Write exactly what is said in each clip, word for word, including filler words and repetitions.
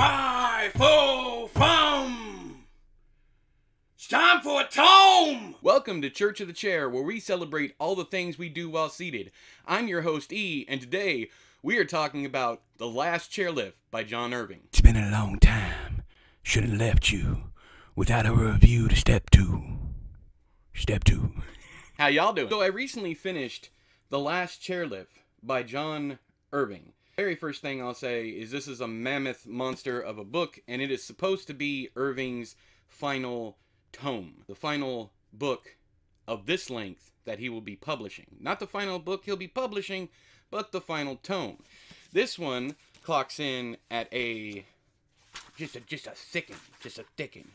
Pie, fo, fum. It's time for a tome! Welcome to Church of the Chair, where we celebrate all the things we do while seated. I'm your host, E, and today we are talking about The Last Chairlift by John Irving. It's been a long time. Should have left you without a review to step two. Step two. How y'all doing? So I recently finished The Last Chairlift by John Irving. Very first thing I'll say is this is a mammoth monster of a book, and it is supposed to be Irving's final tome, the final book of this length that he will be publishing. Not the final book he'll be publishing, but the final tome. This one clocks in at a just a just a thicken, just a thicken.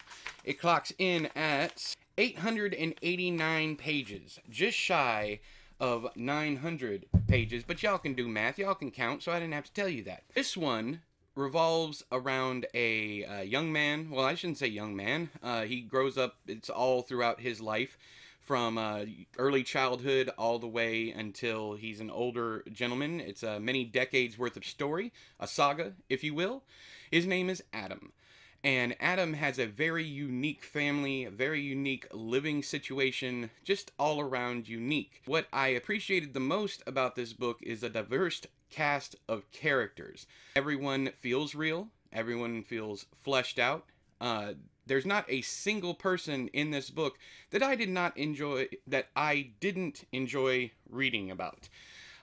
It clocks in at eight hundred eighty-nine pages, just shy of nine hundred pages, but y'all can do math, y'all can count, so I didn't have to tell you that. This one revolves around a uh, young man, well, I shouldn't say young man, uh, he grows up, it's all throughout his life, from uh, early childhood all the way until he's an older gentleman. It's uh, many decades worth of story, a saga, if you will. His name is Adam. And Adam has a very unique family, a very unique living situation, just all around unique. What I appreciated the most about this book is a diverse cast of characters. Everyone feels real, everyone feels fleshed out. Uh, there's not a single person in this book that I did not enjoy, that I didn't enjoy reading about.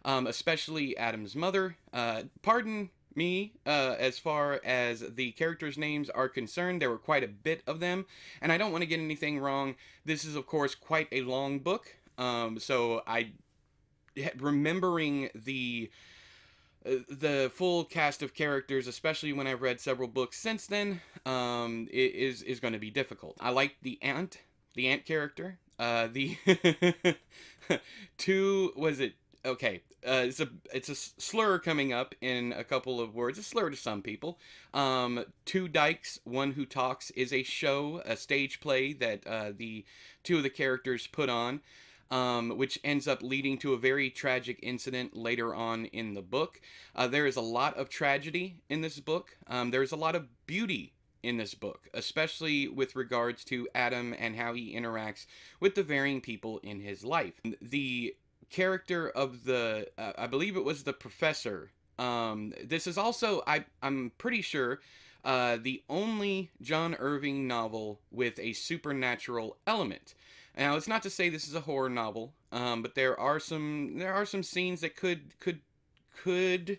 Um, especially Adam's mother. Uh, pardon me, uh, as far as the characters' names are concerned, there were quite a bit of them, and I don't want to get anything wrong. This is, of course, quite a long book, um, so I remembering the uh, the full cast of characters, especially when I've read several books since then, um, is is going to be difficult. I like the aunt, the aunt character. Uh, the two was it. Okay, uh, it's a it's a slur coming up in a couple of words. A slur to some people. Um, Two Dykes, One Who Talks is a show, a stage play that uh, the two of the characters put on, um, which ends up leading to a very tragic incident later on in the book. Uh, there is a lot of tragedy in this book. Um, there is a lot of beauty in this book, especially with regards to Adam and how he interacts with the varying people in his life. The character of the uh, I believe it was the professor. Um this is also I I'm pretty sure uh the only John Irving novel with a supernatural element. Now, it's not to say this is a horror novel, um but there are some there are some scenes that could could could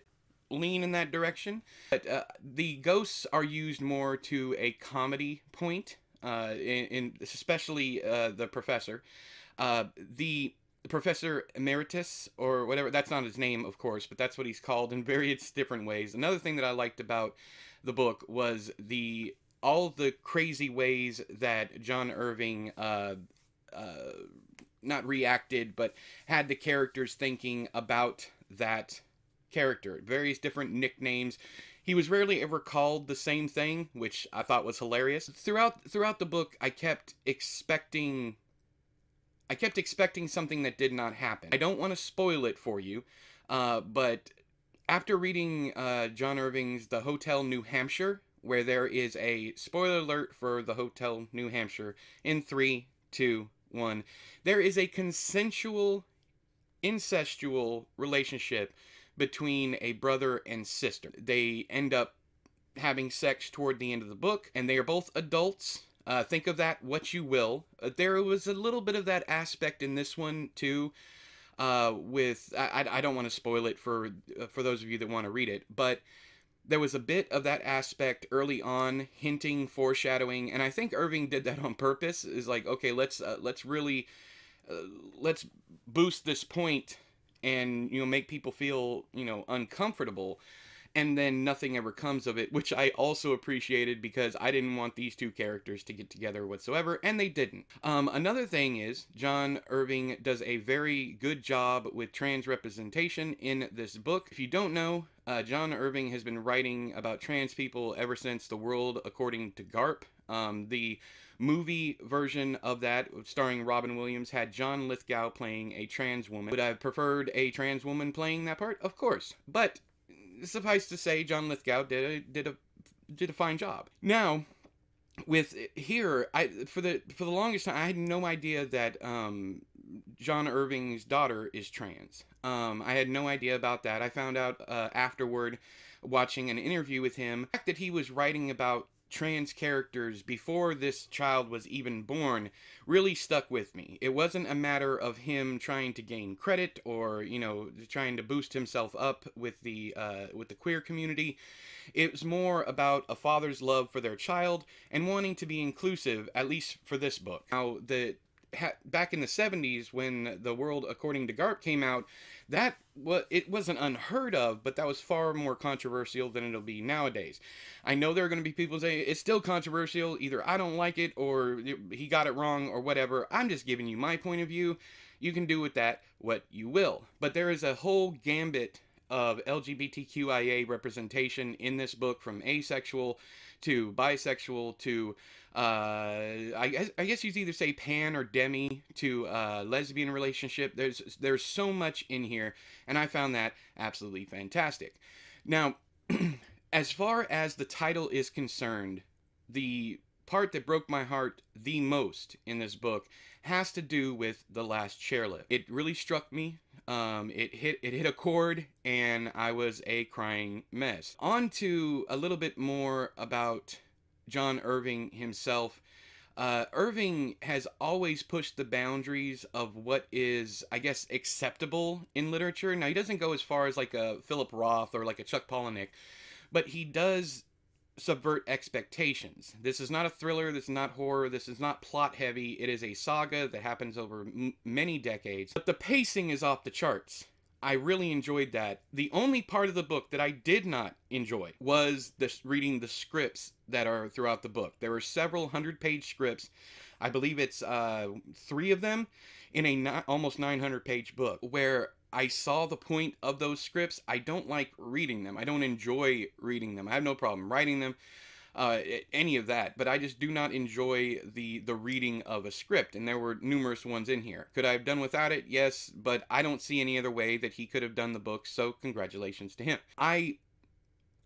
lean in that direction. But uh, the ghosts are used more to a comedy point, uh in, in especially uh the professor. Uh the Professor Emeritus, or whatever, that's not his name, of course, but that's what he's called in various different ways. Another thing that I liked about the book was the all the crazy ways that John Irving uh, uh, not reacted, but had the characters thinking about that character. Various different nicknames. He was rarely ever called the same thing, which I thought was hilarious. Throughout, throughout the book, I kept expecting... I kept expecting something that did not happen. I don't want to spoil it for you, uh, but after reading uh, John Irving's The Hotel New Hampshire, where there is a spoiler alert for The Hotel New Hampshire in three, two, one, there is a consensual, incestual relationship between a brother and sister. They end up having sex toward the end of the book, and they are both adults. Uh, think of that what you will. Uh, there was a little bit of that aspect in this one too. Uh, with I, I don't want to spoil it for uh, for those of you that want to read it, but there was a bit of that aspect early on, hinting, foreshadowing, and I think Irving did that on purpose. Is like, okay, let's uh, let's really uh, let's boost this point and you know make people feel you know uncomfortable. And then nothing ever comes of it, which I also appreciated because I didn't want these two characters to get together whatsoever, and they didn't. Um, another thing is, John Irving does a very good job with trans representation in this book. If you don't know, uh, John Irving has been writing about trans people ever since The World According to Garp. Um, the movie version of that, starring Robin Williams, had John Lithgow playing a trans woman. Would I have preferred a trans woman playing that part? Of course. But suffice to say, John Lithgow did a, did a did a fine job. Now, with here, I for the for the longest time I had no idea that um, John Irving's daughter is trans. Um, I had no idea about that. I found out uh, afterward, watching an interview with him. The fact that he was writing about trans characters before this child was even born really stuck with me. It wasn't a matter of him trying to gain credit or, you know, trying to boost himself up with the uh, with the queer community. It was more about a father's love for their child and wanting to be inclusive, at least for this book. Now, the ha back in the seventies, when The World According to Garp came out, that Well, it wasn't unheard of, but that was far more controversial than it'll be nowadays. I know there are going to be people saying, it's still controversial, either I don't like it, or he got it wrong, or whatever. I'm just giving you my point of view. You can do with that what you will. But there is a whole gambit of L G B T Q I A representation in this book, from asexual to bisexual to, uh, I guess, I guess you'd either say pan or demi, to uh, lesbian relationship. There's, there's so much in here, and I found that absolutely fantastic. Now, as far as the title is concerned, the part that broke my heart the most in this book has to do with The Last Chairlift. It really struck me. Um, it hit it hit a chord, and I was a crying mess. On to a little bit more about John Irving himself. Uh, Irving has always pushed the boundaries of what is, I guess, acceptable in literature. Now, he doesn't go as far as like a Philip Roth or like a Chuck Palahniuk, but he does subvert expectations. This is not a thriller, this is not horror, this is not plot heavy. It is a saga that happens over m many decades, but the pacing is off the charts. I really enjoyed that. The only part of the book that I did not enjoy was this reading the scripts that are throughout the book. There were several hundred page scripts. I believe it's uh, three of them in a ni almost nine hundred page book, where I saw the point of those scripts. I don't like reading them. I don't enjoy reading them. I have no problem writing them, uh, any of that. But I just do not enjoy the, the reading of a script. And there were numerous ones in here. Could I have done without it? Yes, but I don't see any other way that he could have done the book. So congratulations to him. I,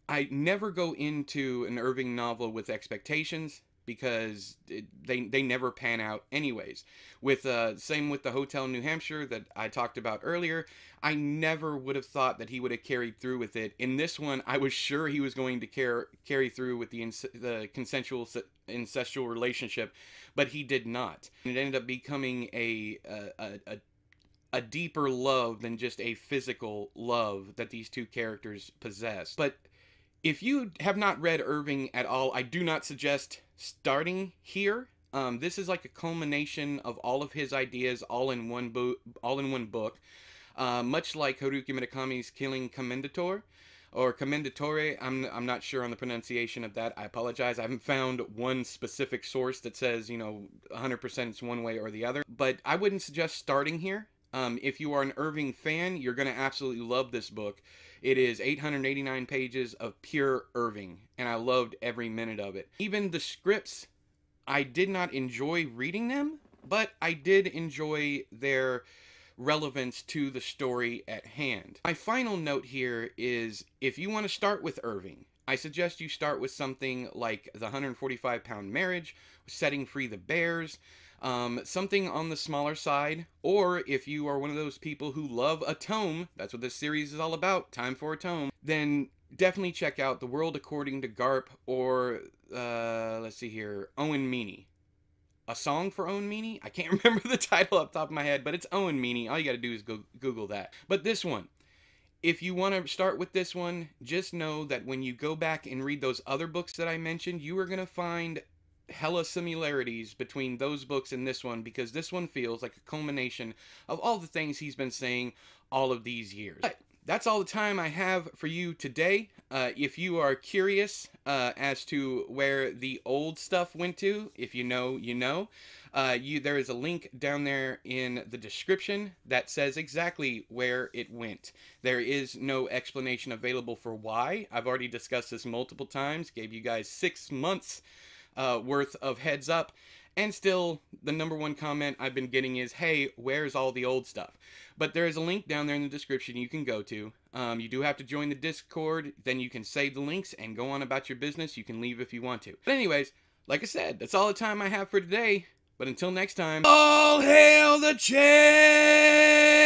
I never go into an Irving novel with expectations, because it, they, they never pan out anyways. With uh, same with The Hotel New Hampshire that I talked about earlier, I never would have thought that he would have carried through with it. In this one, I was sure he was going to care, carry through with the, the consensual incestual relationship, but he did not. It ended up becoming a a, a a deeper love than just a physical love that these two characters possess. But if you have not read Irving at all, I do not suggest starting here. Um, this is like a culmination of all of his ideas all in one book, all in one book, uh, much like Haruki Murakami's Killing Commendatore, or Commendatore. I'm, I'm not sure on the pronunciation of that. I apologize. I haven't found one specific source that says, you know, one hundred percent it's one way or the other, but I wouldn't suggest starting here. Um, if you are an Irving fan, you're going to absolutely love this book. It is eight hundred eighty-nine pages of pure Irving, and I loved every minute of it. Even the scripts, I did not enjoy reading them, but I did enjoy their relevance to the story at hand. My final note here is, if you want to start with Irving, I suggest you start with something like The one forty-five pound Marriage, Setting Free the Bears, Um, something on the smaller side, or if you are one of those people who love a tome, that's what this series is all about, time for a tome, then definitely check out The World According to Garp, or, uh, let's see here, Owen Meany. A Song for Owen Meany? I can't remember the title off the top of my head, but it's Owen Meany. All you gotta do is go Google that. But this one, if you want to start with this one, just know that when you go back and read those other books that I mentioned, you are gonna find hella similarities between those books and this one, because this one feels like a culmination of all the things he's been saying all of these years. But that's all the time I have for you today. Uh, if you are curious uh, as to where the old stuff went to, if you know, you know, uh, you, there is a link down there in the description that says exactly where it went. There is no explanation available for why. I've already discussed this multiple times, gave you guys six months Uh, worth of heads up, And still, the number one comment I've been getting is, hey, where's all the old stuff? But there is a link down there in the description you can go to. Um, you do have to join the Discord, then you can save the links and go on about your business. You can leave if you want to. But anyways, like I said, that's all the time I have for today. But until next time, all hail the chair!